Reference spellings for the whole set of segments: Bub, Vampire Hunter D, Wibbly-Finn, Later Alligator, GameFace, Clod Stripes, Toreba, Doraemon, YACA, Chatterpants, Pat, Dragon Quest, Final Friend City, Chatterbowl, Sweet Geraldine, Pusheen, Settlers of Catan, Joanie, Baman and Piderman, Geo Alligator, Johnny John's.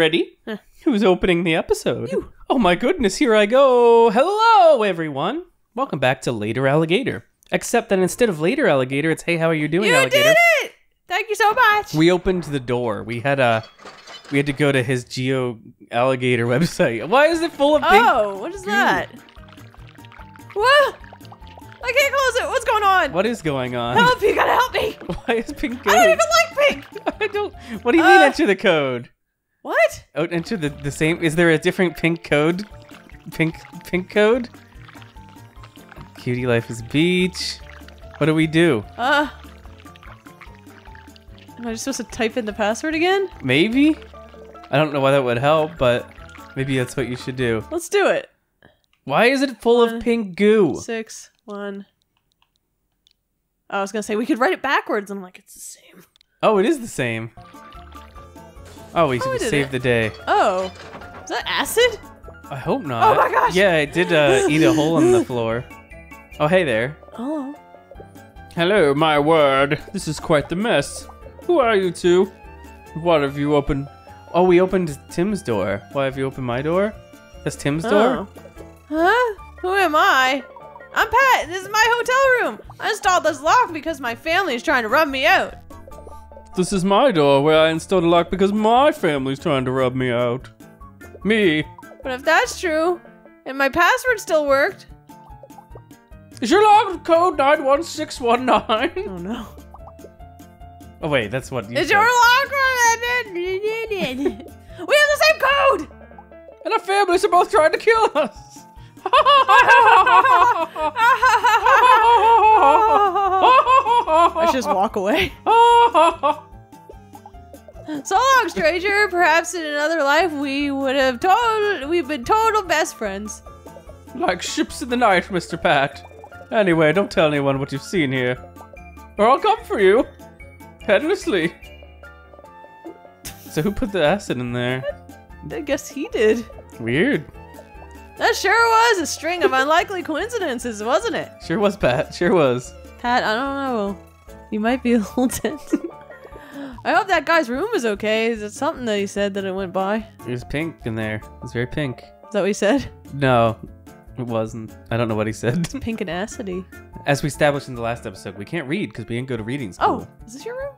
Ready? Huh. Who's opening the episode? You. Oh my goodness, here I go. Hello, everyone. Welcome back to Later Alligator. Except that instead of Later Alligator, it's Hey, how are you doing, Alligator? You did it! Thank you so much. We opened the door. We had to go to his Geo Alligator website. Why is it full of things? Oh, what is that? What? I can't close it. What's going on? What is going on? Help! You gotta help me. Why is pink good? I don't even like pink. I don't. What do you mean enter the code? What? Oh, enter the same. Is there a different pink code? Pink code. Cutie life is beach. What do we do? Am I just supposed to type in the password again? Maybe. I don't know why that would help, but maybe that's what you should do. Let's do it. Why is it full of pink goo? 6, 1. Oh, I was gonna say we could write it backwards. I'm like, it's the same. Oh, it is the same. Oh, we should save the day. Oh, is that acid? I hope not. Oh my gosh! Yeah, it did eat a hole in the floor. Oh, hey there. Oh. Hello, my word. This is quite the mess. Who are you two? What have you opened? Oh, we opened Tim's door. Why have you opened my door? That's Tim's door? Huh? Who am I? I'm Pat, and this is my hotel room. I installed this lock because my family is trying to rub me out. This is my door where I installed a lock because my family's trying to rub me out. Me. But if that's true, and my password still worked. Is your lock code 91619? Oh no. Oh wait, that's what you said. Is your lock code? We have the same code! And our families are both trying to kill us. I should just walk away. So long, stranger. Perhaps in another life we would have we've been total best friends. Like ships in the night, Mr. Pat. Anyway, don't tell anyone what you've seen here, or I'll come for you, headlessly. So who put the acid in there? I guess he did. Weird. That sure was a string of unlikely coincidences, wasn't it? Sure was, Pat. Sure was. Pat, I don't know. You might be a little tense. I hope that guy's room is okay. Is it something that he said that it went by? There's pink in there. It's very pink. Is that what he said? No, it wasn't. I don't know what he said. It's pink and acidy. As we established in the last episode, we can't read because we didn't go to reading school. Oh, is this your room?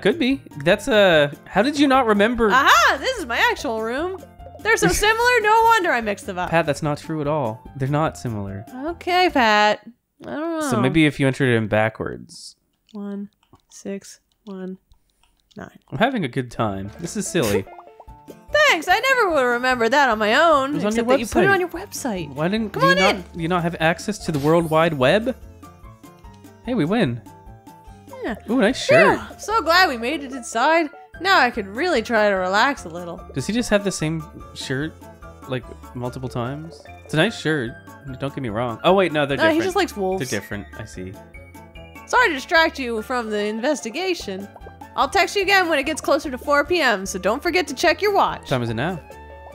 Could be. That's a... How did you not remember? Aha! This is my actual room. They're so similar, no wonder I mixed them up. Pat, that's not true at all. They're not similar. Okay, Pat. I don't know. So maybe if you entered it in backwards. 1, 6, 1, 9. I'm having a good time. This is silly. Thanks. I never would remember that on my own. Except on your website. You put it on your website. Why didn't you not have access to the World Wide Web? Hey, we win. Yeah. Ooh, nice shirt. Yeah, I'm so glad we made it inside. Now I could really try to relax a little. Does he just have the same shirt, like, multiple times? It's a nice shirt. Don't get me wrong. Oh, wait, no, they're different. No, he just likes wolves. They're different. I see. Sorry to distract you from the investigation. I'll text you again when it gets closer to 4 p.m., so don't forget to check your watch. What time is it now?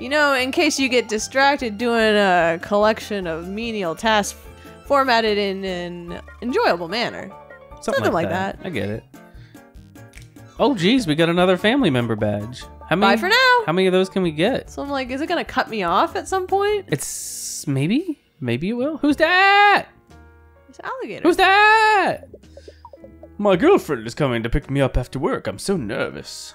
You know, in case you get distracted doing a collection of menial tasks formatted in an enjoyable manner. Something like that. I get it. Oh geez, we got another family member badge. How many? Bye for now. How many of those can we get? So I'm like, is it gonna cut me off at some point? It's maybe it will. Who's that? It's Alligator. Who's that? My girlfriend is coming to pick me up after work. I'm so nervous.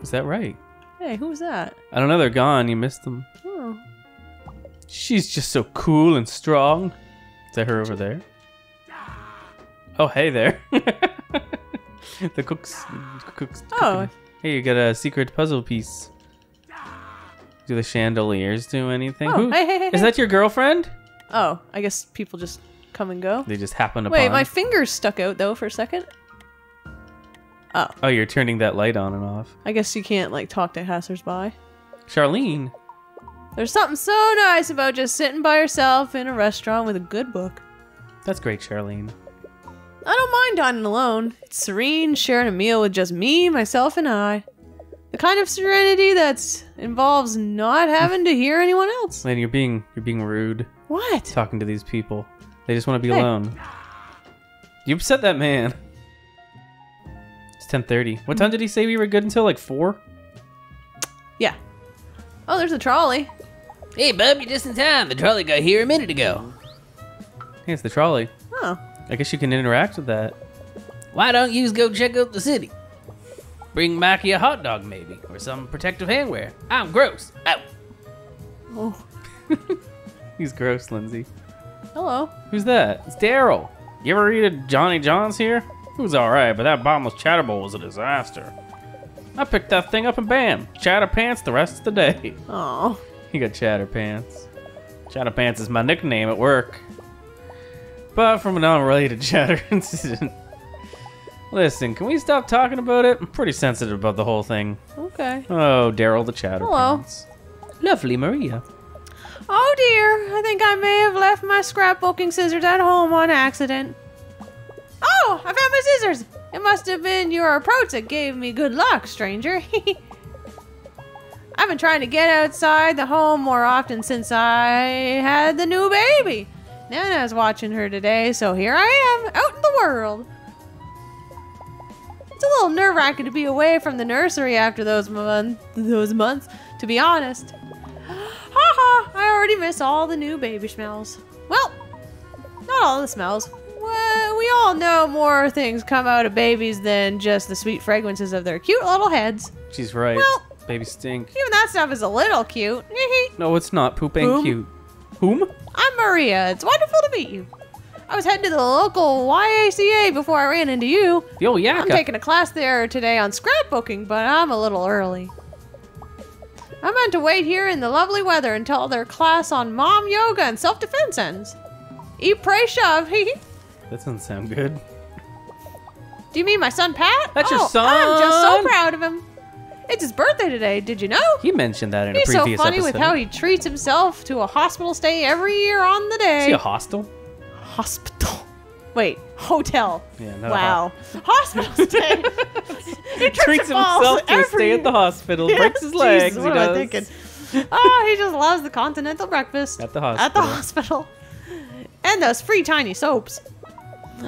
Is that right? Hey, who was that? I don't know. They're gone. You missed them. Oh. She's just so cool and strong. Is that her over there? Oh, hey there. The cook's cooking. Hey, you got a secret puzzle piece. Do the chandeliers do anything? Oh, hey. Is that your girlfriend? Oh, I guess people just come and go. They just happen upon. Wait, my finger's stuck out, though, for a second. Oh. Oh, you're turning that light on and off. I guess you can't, like, talk to passersby. Charlene. There's something so nice about just sitting by yourself in a restaurant with a good book. That's great, Charlene. I don't mind dining alone. It's serene, sharing a meal with just me, myself, and I. The kind of serenity that involves not having to hear anyone else. Lane, you're being rude. What? Talking to these people. They just want to be alone. You upset that man. It's 10:30. What time did he say we were good until, like, 4? Oh, there's a trolley. Hey, bub, you're just in time. The trolley got here a minute ago. Hey, it's the trolley. Oh. I guess you can interact with that. Why don't you go check out the city? Bring Mikey a hot dog, maybe, or some protective handwear. I'm gross. Ow. Oh. He's gross, Lindsay. Hello. Who's that? It's Daryl. You ever eat at Johnny John's here? It was all right, but that bottomless Chatterbowl was a disaster. I picked that thing up and bam, Chatterpants the rest of the day. Oh. You got Chatterpants. Chatterpants is my nickname at work. But from an unrelated chatter incident. Listen, can we stop talking about it? I'm pretty sensitive about the whole thing. Okay. Oh, Daryl the Chatterpants. Hello. Lovely Maria. Oh dear, I think I may have left my scrapbooking scissors at home on accident. Oh, I found my scissors! It must have been your approach that gave me good luck, stranger. I've been trying to get outside the home more often since I had the new baby. Nana's watching her today, so here I am, out in the world. It's a little nerve-wracking to be away from the nursery after those months, to be honest. Ha ha, I already miss all the new baby smells. Well, not all the smells. Well, we all know more things come out of babies than just the sweet fragrances of their cute little heads. She's right. Well, babies stink. Even that stuff is a little cute. No, it's not. Poop ain't cute. Whom? I'm Maria. It's wonderful to meet you. I was heading to the local YACA before I ran into you. The old YACA. I'm taking a class there today on scrapbooking, but I'm a little early. I'm meant to wait here in the lovely weather until their class on mom yoga and self-defense ends. Eat, pray, shove. That doesn't sound good. Do you mean my son Pat? That's your son? I'm just so proud of him. It's his birthday today, did you know? He mentioned that in a previous episode. He's so funny with how he treats himself to a hospital stay every year on the day. Is he a hostel? Hospital. Wait, hotel. Yeah, no. Wow. Hospital stay. He treats himself to a stay at the hospital, yes, breaks his legs. Jesus, what am I thinking? Oh, he just loves the continental breakfast. At the hospital. At the hospital. And those free tiny soaps.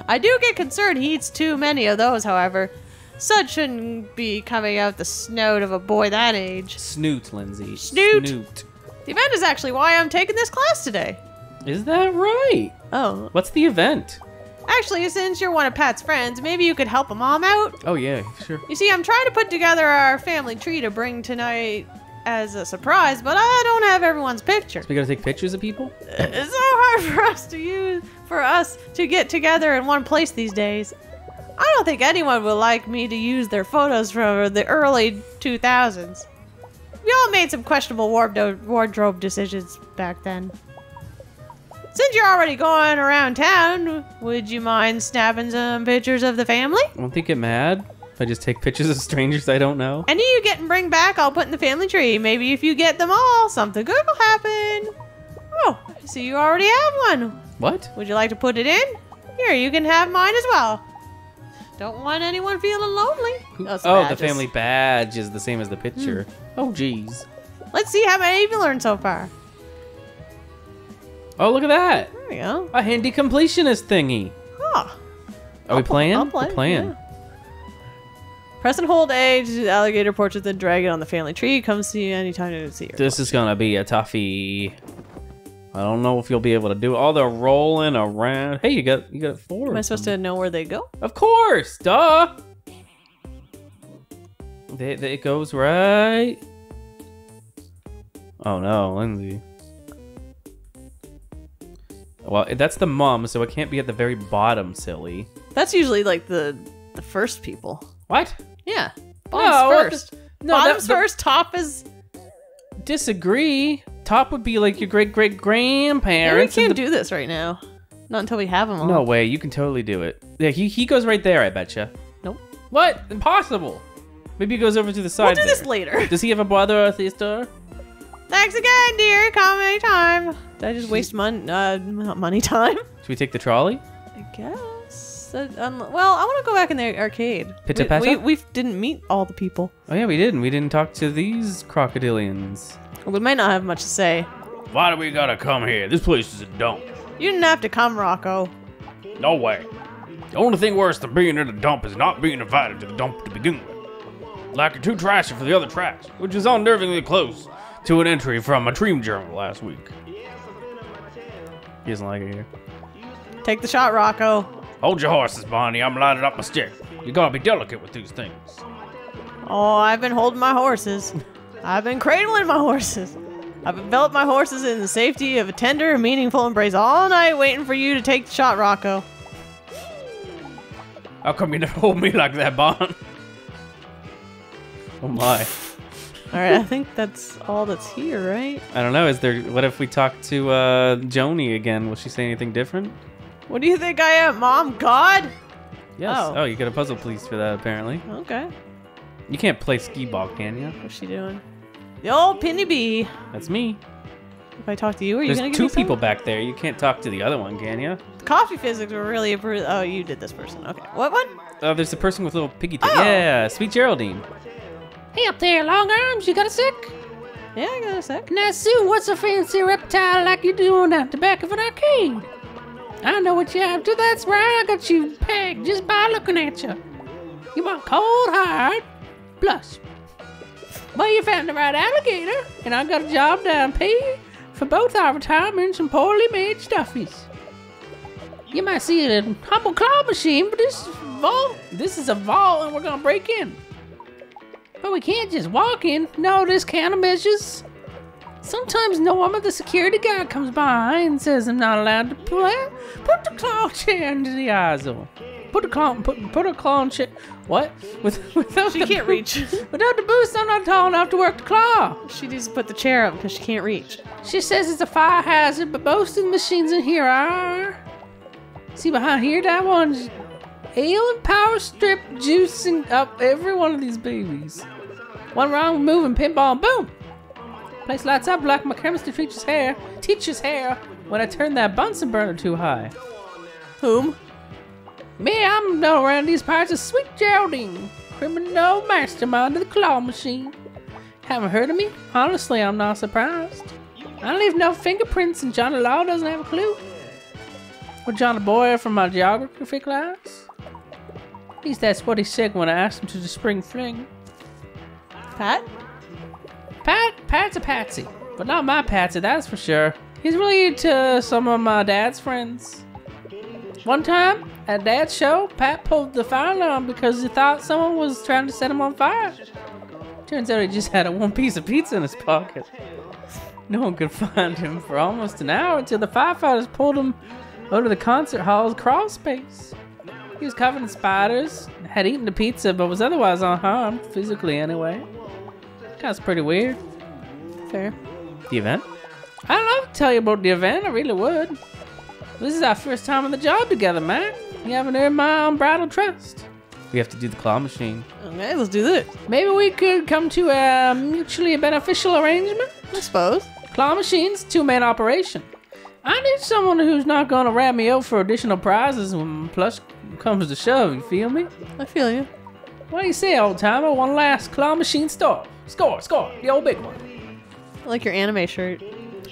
I do get concerned he eats too many of those, however. Sud shouldn't be coming out the snout of a boy that age. Snoot, Lindsay. Snoot. Snoot. The event is actually why I'm taking this class today. Is that right? Oh. What's the event? Actually, since you're one of Pat's friends, maybe you could help a mom out. Oh, yeah, sure. You see, I'm trying to put together our family tree to bring tonight as a surprise, but I don't have everyone's picture. So we gotta take pictures of people? It's so hard for us to get together in one place these days. I don't think anyone would like me to use their photos from the early 2000s. We all made some questionable wardrobe decisions back then. Since you're already going around town, would you mind snapping some pictures of the family? I don't think get mad if I just take pictures of strangers I don't know. Any you get and bring back, I'll put in the family tree. Maybe if you get them all, something good will happen. Oh, I see you already have one. What? Would you like to put it in? Here, you can have mine as well. Don't want anyone feeling lonely. Oh, the family badge is the same as the picture. Oh, geez. Let's see how many you've learned so far. Oh, look at that. There we go. A handy completionist thingy. Huh. Are we playing? I'm playing. We're playing. Yeah. Press and hold A to do the alligator portrait, then drag it on the family tree. Come see you anytime you see her. This is going to be a toughie. I don't know if you'll be able to do it. All the rolling around. Hey, you got four. Am I supposed to know where they go? Of course, duh. It goes right. Oh no, Lindsay. Well, that's the mom, so it can't be at the very bottom, silly. That's usually like the first people. What? Yeah. Bottom's first. Top is. Disagree. Top would be like your great-great-grandparents. Yeah, we can't do this right now. Not until we have them all. No way. You can totally do it. Yeah, he goes right there, I betcha. Nope. What? Impossible. Maybe he goes over to the side there. We'll do this later. Does he have a brother or a sister? Thanks again, dear. Come anytime. Did I just waste money time? Should we take the trolley? I guess. Well, I want to go back in the arcade. Pitta-patta? We didn't meet all the people. Oh, yeah, we didn't. We didn't talk to these crocodilians. We might not have much to say. Why do we gotta come here? This place is a dump. You didn't have to come, Rocco. No way. The only thing worse than being in a dump is not being invited to the dump to begin with. Like you're too trashy for the other trash, which is unnervingly close to an entry from a dream journal last week. He doesn't like it here. Take the shot, Rocco. Hold your horses, Bonnie. I'm lining up my stick. You gotta be delicate with these things. Oh, I've been holding my horses. I've been cradling my horses. I've enveloped my horses in the safety of a tender, meaningful embrace all night, waiting for you to take the shot, Rocco. How come you never hold me like that, Bon? Oh my. Alright, I think that's all that's here, right? I don't know, is there... What if we talk to Joni again? Will she say anything different? What do you think I am, Mom? God? Yes. Oh, you get a puzzle piece for that, apparently. Okay. You can't play skee ball, can you? What's she doing? The old Penny Bee. That's me. If I talk to you, are you going to give me two people back there. You can't talk to the other one, can you? The coffee physics were really... Oh, you did this person. Okay. What one? Oh, there's the person with little piggy teeth. Oh. Yeah, Sweet Geraldine. Hey, up there, long arms. You got a sec? Yeah, I got a sec. Now, Sue, what's a fancy reptile like you doing at the back of an arcade? I know what you have to. That's right. I got you pegged just by looking at you. You want cold, hard, plus. Well, you found the right alligator, and I got a job down pay for both our retirements and poorly made stuffies. You might see a humble claw machine, but this is a vault, and we're gonna break in. But we can't just walk in. No, there's countermeasures. Sometimes Norma, the security guard, comes by and says I'm not allowed to play. Put the claw chair into the aisle. Put a claw chair. What? Without she can't reach. Without the boost, I'm not tall enough to work the claw. She needs to put the chair up because she can't reach. She says it's a fire hazard, but most of the machines in here are. See behind here, that one's ale and power strip juicing up every one of these babies. One wrong move and pinball, and boom. Place lights up like my chemistry teacher's hair when I turn that Bunsen burner too high. Whom? Me, I'm known around these parts as Sweet Geraldine, criminal mastermind of the claw machine. Haven't heard of me? Honestly, I'm not surprised. I leave no fingerprints and Johnny Law doesn't have a clue. Or Johnny Boyer from my geography class. At least that's what he said when I asked him to the spring fling. Pat? Pat's a patsy, but not my patsy, that's for sure. He's really into some of my dad's friends. One time, at dad's show, Pat pulled the fire alarm because he thought someone was trying to set him on fire. Turns out he just had one piece of pizza in his pocket. No one could find him for almost an hour until the firefighters pulled him out of the concert hall's crawl space. He was covered in spiders, had eaten the pizza, but was otherwise unharmed, physically anyway. That's pretty weird. Fair. The event? I'd love to tell you about the event, I really would. This is our first time on the job together, Matt. You haven't earned my unbridled trust. We have to do the claw machine. Okay, let's do this. Maybe we could come to a mutually beneficial arrangement? I suppose. Claw machine's two-man operation. I need someone who's not gonna rat me out for additional prizes when plus comes to shove, you feel me? I feel you. What do you say, old timer? One last claw machine star. Score, the old big one. I like your anime shirt.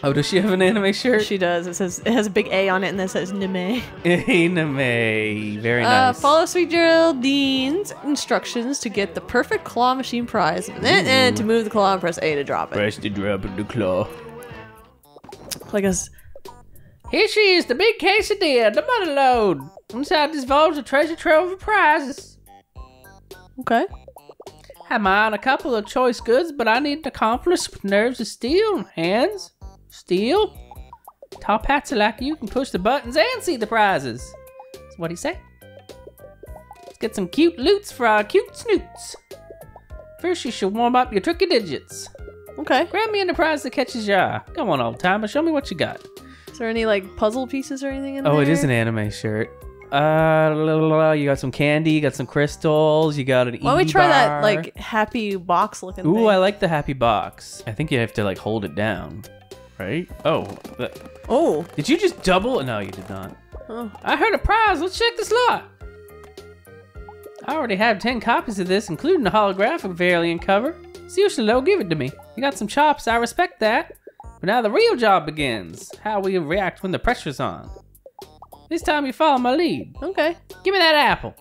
Oh, does she have an anime shirt? She does. It has a big A on it, and that says Nime. Nime. Very nice. Follow Sweet Geraldine's instructions to get the perfect claw machine prize. And to move the claw and press A to drop it. Press the drop of the claw. Like us. Here she is, the big quesadilla, the mother load. Inside this vault's a treasure trove of prizes. Okay. Had my eye on a couple of choice goods, but I need to accomplish with nerves of steel and hands. Steel? Top hats are like you can push the buttons and see the prizes. So what do you say? Let's get some cute loots for our cute snoots. First, you should warm up your tricky digits. Okay. Grab me an prize that catches your eye. Come on, old timer, show me what you got. Is there any like puzzle pieces or anything in there? Oh, it is an anime shirt. You got some candy, you got some crystals, you got an ED bar. Why don't we try that like happy box looking thing? Ooh, I like the happy box. I think you have to like hold it down. Right? Oh. Did you just double? No, you did not. Oh. I heard a prize. Let's check this lot. I already have 10 copies of this, including the holographic variant cover. Seriously, though, give it to me. You got some chops. I respect that. But now the real job begins. How we react when the pressure's on. This time you follow my lead. Okay. Give me that apple.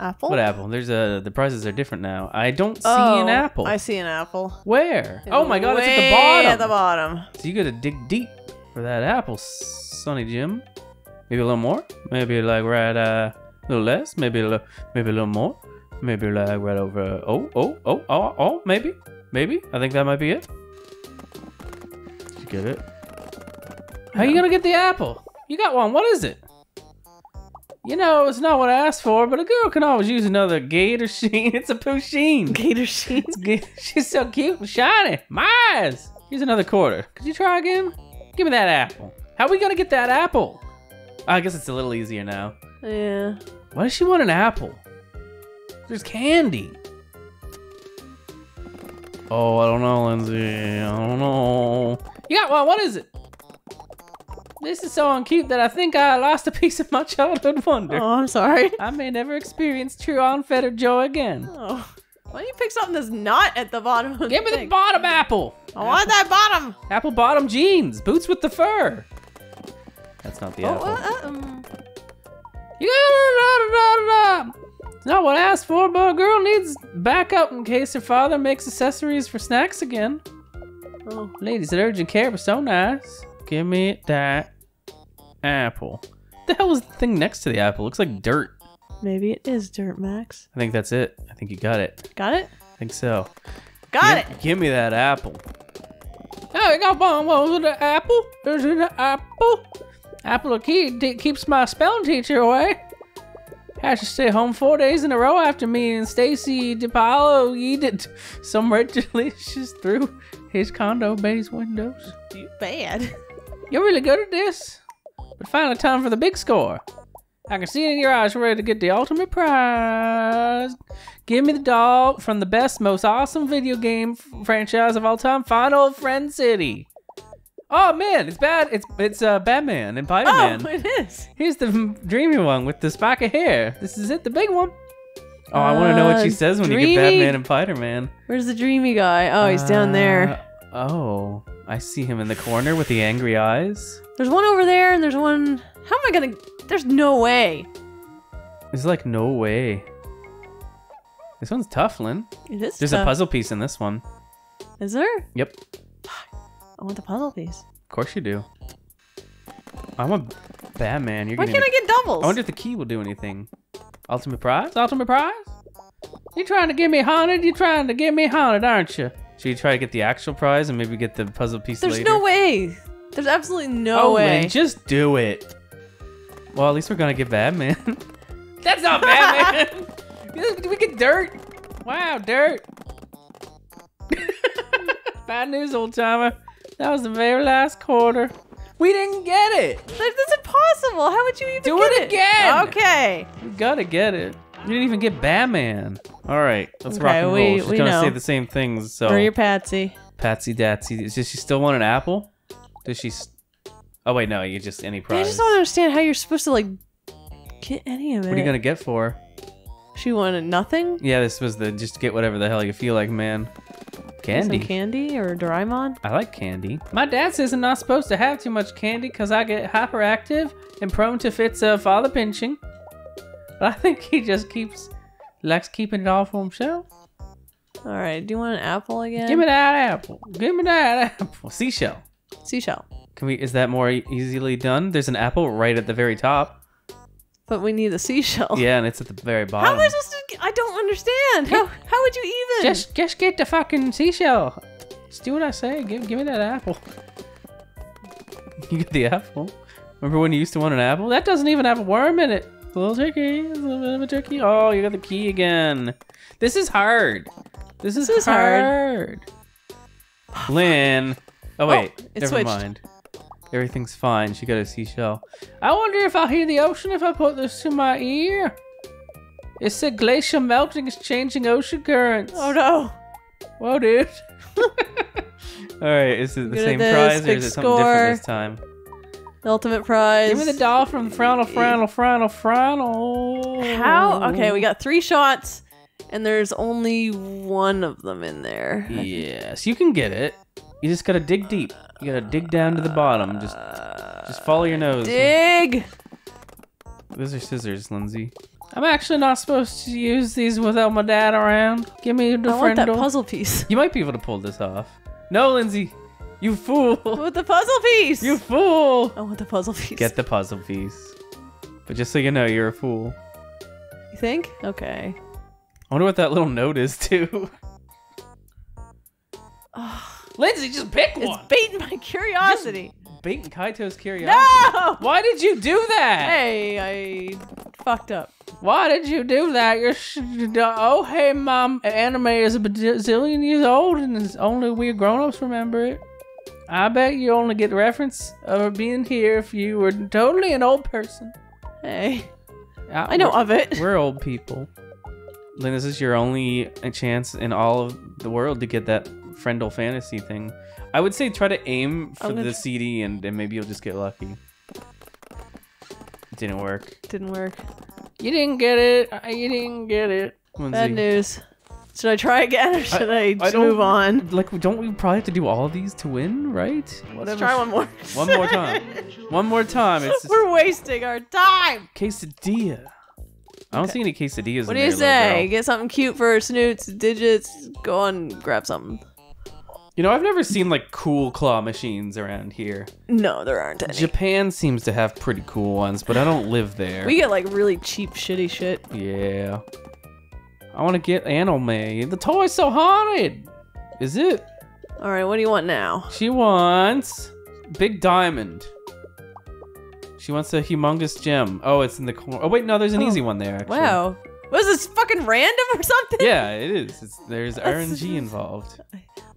Apple? What apple? There's a. The prices are different now. I don't see an apple. I see an apple. Where? Oh my God! It's at the bottom. At the bottom. So you gotta dig deep for that apple, Sonny Jim. Maybe a little more. Maybe like right a little less. Maybe a little more. Maybe like right over. Oh. Maybe. I think that might be it. Did you get it? How are you gonna get the apple? You got one. What is it? You know, it's not what I asked for, but a girl can always use another gator sheen. It's a Pusheen. Gator sheen? She's so cute and shiny. My eyes. Here's another quarter. Could you try again? Give me that apple. How are we gonna get that apple? I guess it's a little easier now. Yeah. Why does she want an apple? There's candy. Oh, I don't know, Lindsay. I don't know. You got one. What is it? This is so uncute that I think I lost a piece of my childhood wonder. Oh, I'm sorry. I may never experience true unfettered joy again. Oh. Why don't you pick something that's not at the bottom of the Give me the bottom apple. I want that bottom. Apple bottom jeans. Boots with the fur. That's not the apple. You got it. It's not what I asked for, but a girl needs backup in case her father makes accessories for snacks again. Oh, ladies at urgent care were so nice. Give me that apple. What the hell is the thing next to the apple? It looks like dirt. Maybe it is dirt, Max. I think that's it. I think you got it. Got it? I think so. Got it! Give me that apple. Oh, I got one. What was the apple? There's an apple. Apple keeps my spelling teacher away. I should stay home 4 days in a row after me and Stacy DiPaolo yeeted some red delicious through his condo bay's windows. You bad. You're really good at this. But finally time for the big score. I can see it in your eyes. You're ready to get the ultimate prize. Give me the doll from the best, most awesome video game franchise of all time, Final Friend City. Oh man, it's bad. It's Baman and Piderman. Oh, it is. Here's the dreamy one with the spike of hair. This is it, the big one. Oh, I want to know what she says when you get Baman and Piderman. Where's the dreamy guy? Oh, he's down there. Oh, I see him in the corner with the angry eyes. There's one over there, and there's one. How am I gonna? There's no way. There's like no way. This one's tough, Lynn. It is. There's a puzzle piece in this one. Is there? Yep. I want the puzzle piece. Of course you do. I'm a Batman. Why can't I get doubles? I wonder if the key will do anything. Ultimate prize? Ultimate prize? You trying to get me haunted? You trying to get me haunted, aren't you? Should you try to get the actual prize and maybe get the puzzle piece later? There's no way. There's absolutely no way. Man, just do it. Well, at least we're gonna get Batman. That's not Batman. We get dirt. Wow, dirt. Bad news, old timer. That was the very last quarter. We didn't get it. That's impossible. How would you even do it again? Okay. You gotta get it. You didn't even get Batman. All right, let's rock and roll. She's gonna say the same things. So. Or your Patsy. Patsy Datsy. Does she still want an apple? Does she? Oh wait, no. You just any prize. I just don't understand how you're supposed to like get any of it. What are you gonna get for her? She wanted nothing. Yeah, this was the just get whatever the hell you feel like, man. Candy. Some candy or Doraemon? I like candy. My dad says I'm not supposed to have too much candy because I get hyperactive and prone to fits of father pinching. But I think he just likes keeping it all for himself. All right, do you want an apple again? Give me that apple. Give me that apple. Seashell. Seashell. Can we? Is that more easily done? There's an apple right at the very top. But we need a seashell. Yeah, and it's at the very bottom. How am I supposed to? I don't understand. How would you even? Just get the fucking seashell. Just do what I say. Give me that apple. You get the apple. Remember when you used to want an apple? That doesn't even have a worm in it. It's a little tricky. It's a little bit of a tricky. Oh, you got the key again. This is hard. This is hard. Lynn. Oh wait. Oh, never mind. Everything's fine. She got a seashell. I wonder if I'll hear the ocean if I put this to my ear. It said glacier melting is changing ocean currents. Oh no. Whoa, dude. Alright, is it the same prize or is it something different this time? The ultimate prize. Give me the doll from Final. How? Okay, we got 3 shots and there's only one of them in there. Yes, you can get it. You just gotta dig deep. You gotta dig down to the bottom. Just follow your nose. Dig. Those are scissors, Lindsay. I'm actually not supposed to use these without my dad around. Give me the friend. I want that puzzle piece. You might be able to pull this off. No, Lindsay. You fool. With the puzzle piece. You fool. I want the puzzle piece. Get the puzzle piece. But just so you know, you're a fool. You think? Okay. I wonder what that little note is, too. Lindsay, just pick one. It's baiting my curiosity. Just baiting Kaito's curiosity. No! Why did you do that? Hey, I fucked up. Why did you do that? You're oh, hey, mom. Anime is a bazillion years old, and it's only we grown-ups remember it. I bet you only get the reference of being here if you were totally an old person. Hey, I know of it. We're old people. Lynn, this is your only chance in all of the world to get that friendle fantasy thing. I would say try to aim for the CD and maybe you'll just get lucky. It didn't work. Didn't work. You didn't get it. You didn't get it. Lindsay. Bad news. Should I try again or should I move on? Like, don't we probably have to do all these to win, right? Whatever. Let's try one more. One more time. One more time. It's just... We're wasting our time. Quesadilla. I don't see any quesadillas. What do you say? Get something cute for Snoot's digits. Go on, grab something. You know, I've never seen like cool claw machines around here. No, there aren't any. Japan seems to have pretty cool ones, but I don't live there. We get like really cheap, shitty shit. Yeah. I want to get anime. The toy's so haunted. Is it? All right, what do you want now? She wants big diamond. She wants a humongous gem. Oh, it's in the corner. Oh, wait, no, there's an easy one there, actually. Wow. Was this fucking random or something? Yeah, it is. There's RNG involved.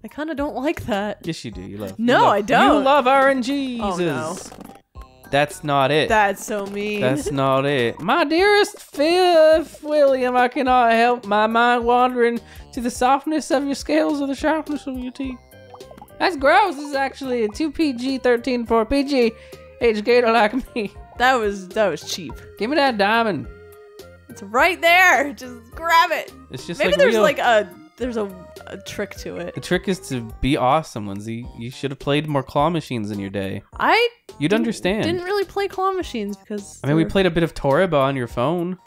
I kind of don't like that. Yes, you do. You love. No, I don't. You love RNGs. Oh, no. That's not it. That's so mean. That's not it. My dearest Fifth William, I cannot help my mind wandering to the softness of your scales or the sharpness of your teeth. That's gross. This is actually a 2PG13 for PG. Age gator like me. That was cheap. Give me that diamond. It's right there. Just grab it. It's just maybe like there's real... like there's a trick to it. The trick is to be awesome, Lindsay. You should have played more claw machines in your day. You'd understand. Didn't really play claw machines because I mean we played a bit of Toreba on your phone.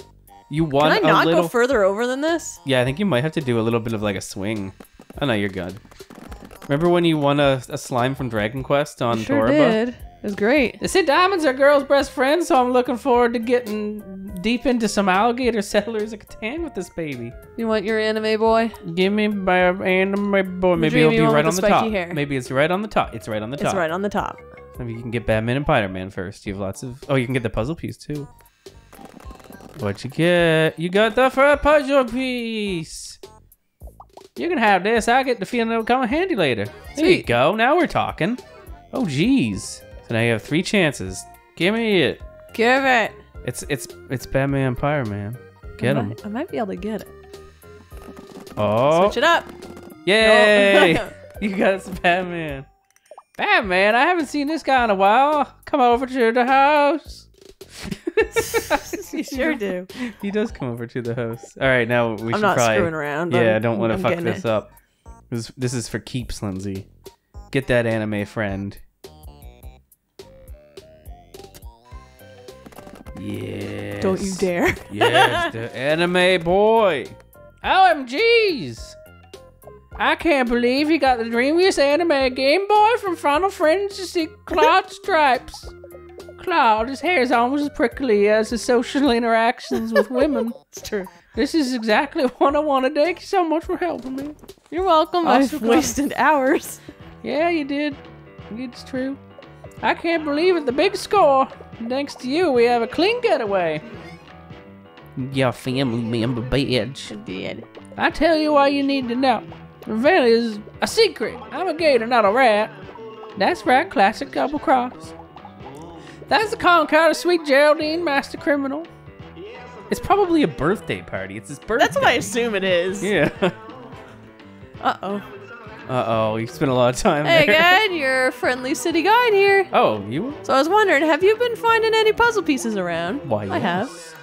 You won. Can I not go further over than this? Yeah, I think you might have to do a little bit of like a swing. Oh no, you're good. Remember when you won a slime from Dragon Quest on Toreba? Sure did. It was great. They say diamonds are girls' best friends, so I'm looking forward to getting deep into some alligator Settlers of Catan with this baby. You want your anime boy? Give me my anime boy. Maybe it'll be right on the top. Maybe it's right on the top. It's right on the top. It's right on the top. Maybe you can get Baman and Piderman first. You have lots of... Oh, you can get the puzzle piece, too. What'd you get? You got the first puzzle piece. You can have this. I get the feeling it'll come in handy later. Sweet. There you go. Now we're talking. Oh, geez. So now you have 3 chances. Give me it. Give it. It's Batman Empire, man. Get him. I might be able to get it. Oh. Switch it up. Yay. No. You got some Batman. Batman, I haven't seen this guy in a while. Come over to the house. You sure do. He does come over to the house. All right, now we should probably... I'm not screwing around. Yeah, I don't want to fuck this up. This is for keeps, Lindsay. Get that anime friend. Yeah. Don't you dare. Yes, the anime boy. OMGs. I can't believe you got the dreamiest anime Game Boy from Final Friend City. Claude Stripes. Claude, his hair is almost as prickly as his social interactions with women. It's true. This is exactly what I wanted. Thank you so much for helping me. You're welcome. I've wasted hours. Yeah, you did. It's true. I can't believe it. The big score. Thanks to you, we have a clean getaway. Your family member badge. I tell you all you need to know. The veil is a secret. I'm a gator, not a rat. That's right, classic double cross. That's the concourse of Sweet Geraldine, master criminal. It's probably a birthday party. It's his birthday. That's what I assume it is. Yeah. Uh-oh. Uh-oh, you spent a lot of time there. Hey, again, your friendly city guide here. Oh, you? So I was wondering, have you been finding any puzzle pieces around? Why, yes. I have.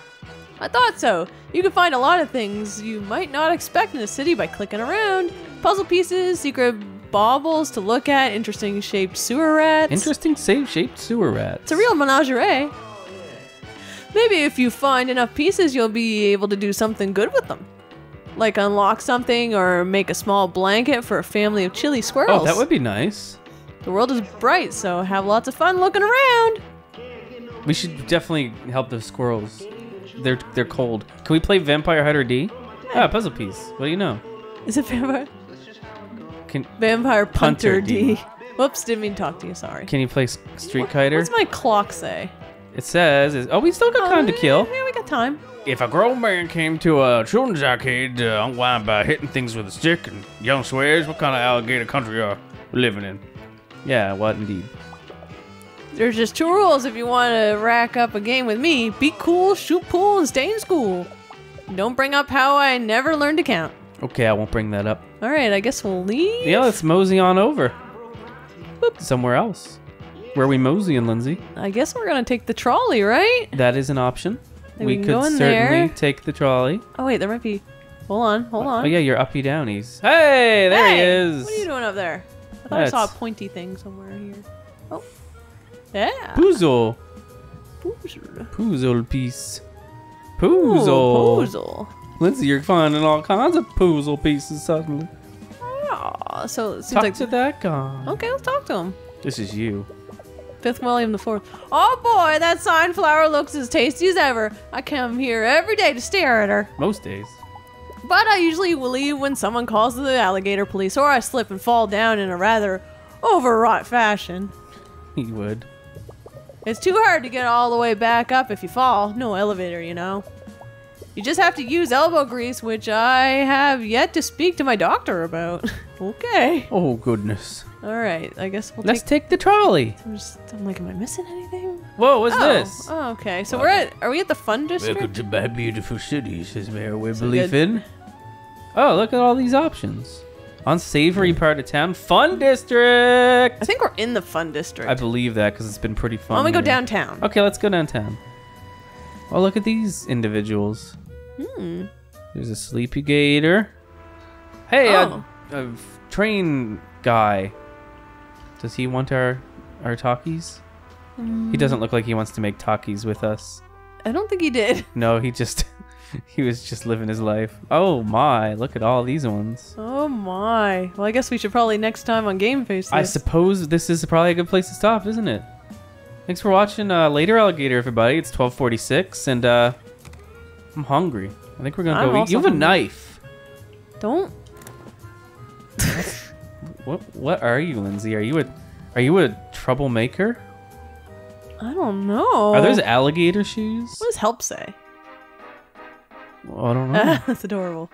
I thought so. You can find a lot of things you might not expect in a city by clicking around. Puzzle pieces, secret baubles to look at, interesting shaped sewer rats. It's a real menagerie. Maybe if you find enough pieces, you'll be able to do something good with them. Like unlock something or make a small blanket for a family of chili squirrels. Oh, that would be nice. The world is bright, so have lots of fun looking around. We should definitely help the squirrels. They're cold. Can we play Vampire Hunter D? Yeah. Ah, puzzle piece. What do you know? Is it Vampire? Vampire Punter D. Whoops, didn't mean to talk to you, sorry. Can you play Street Kiter? What's my clock say? It says, oh, we still got time to kill. Yeah, we got time. If a grown man came to a children's arcade to unwind by hitting things with a stick and young swears, what kind of alligator country are we living in? Yeah, what indeed. There's just two rules if you want to rack up a game with me. Be cool, shoot pool, and stay in school. Don't bring up how I never learned to count. Okay, I won't bring that up. All right, I guess we'll leave. Yeah, let's mosey on over. Boop. Somewhere else. Where are we moseying, Lindsay? I guess we're going to take the trolley, right? That is an option. We could certainly take the trolley. Oh, wait, there might be... Hold on, hold on. Oh, yeah, you're uppy downies. Hey, there he is. What are you doing up there? I thought I saw a pointy thing somewhere here. Oh. Yeah. Puzzle. Puzzle. Puzzle piece. Puzzle. Ooh, puzzle. Lindsay, you're finding all kinds of puzzle pieces suddenly. Oh, so it seems talk like to that guy. Okay, let's talk to him. This is you. Fifth William the Fourth. Oh boy, that sunflower looks as tasty as ever. I come here every day to stare at her. Most days. But I usually will leave when someone calls the alligator police, or I slip and fall down in a rather overwrought fashion. He would. It's too hard to get all the way back up if you fall. No elevator, you know. You just have to use elbow grease, which I have yet to speak to my doctor about. Okay. Oh, goodness. All right, I guess we'll Let's take the trolley. I'm like, am I missing anything? Whoa, what's this? Oh, okay. So are we at the fun district? Welcome to my beautiful city, says Mayor Wibbly-Finn. Oh, look at all these options. Unsavory part of town. Fun district! I think we're in the fun district. I believe that because it's been pretty fun. Why don't we go downtown? Okay, let's go downtown. Oh, look at these individuals. Hmm. There's a sleepy gator. Hey, a train guy. Does he want our talkies? He doesn't look like he wants to make talkies with us. I don't think he did. No, he just he was just living his life. Oh my! Look at all these ones. Oh my! Well, I guess we should probably next time on Game Face. I suppose this is probably a good place to stop, isn't it? Thanks for watching Later Alligator, everybody. It's 12:46, and I'm hungry. I think we're gonna go eat. You have a knife. Don't. What are you, Lindsay? Are you a troublemaker? I don't know. Are those alligator shoes? What does help say? Well, I don't know. That's adorable.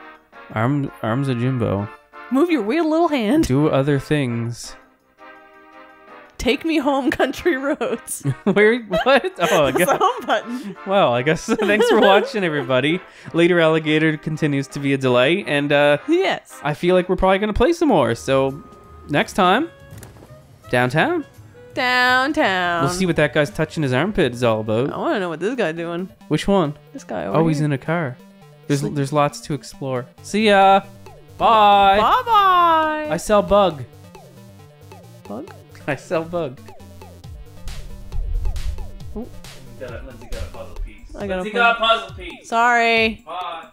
Arms a Jimbo. Move your weird little hand. Do other things. Take me home, country roads. Where? What? Oh, I guess. The home button. Well, I guess. Thanks for watching, everybody. Later Alligator continues to be a delight, and yes, I feel like we're probably gonna play some more. So, next time, downtown. Downtown. We'll see what that guy's touching his armpit is all about. I want to know what this guy's doing. Which one? This guy. Over here. He's in a car. There's lots to explore. See ya. Bye. Bye bye. I sell bug. Bug. I sell bug. Lindsay got a puzzle piece. Lindsay got a puzzle piece. Sorry. Bye.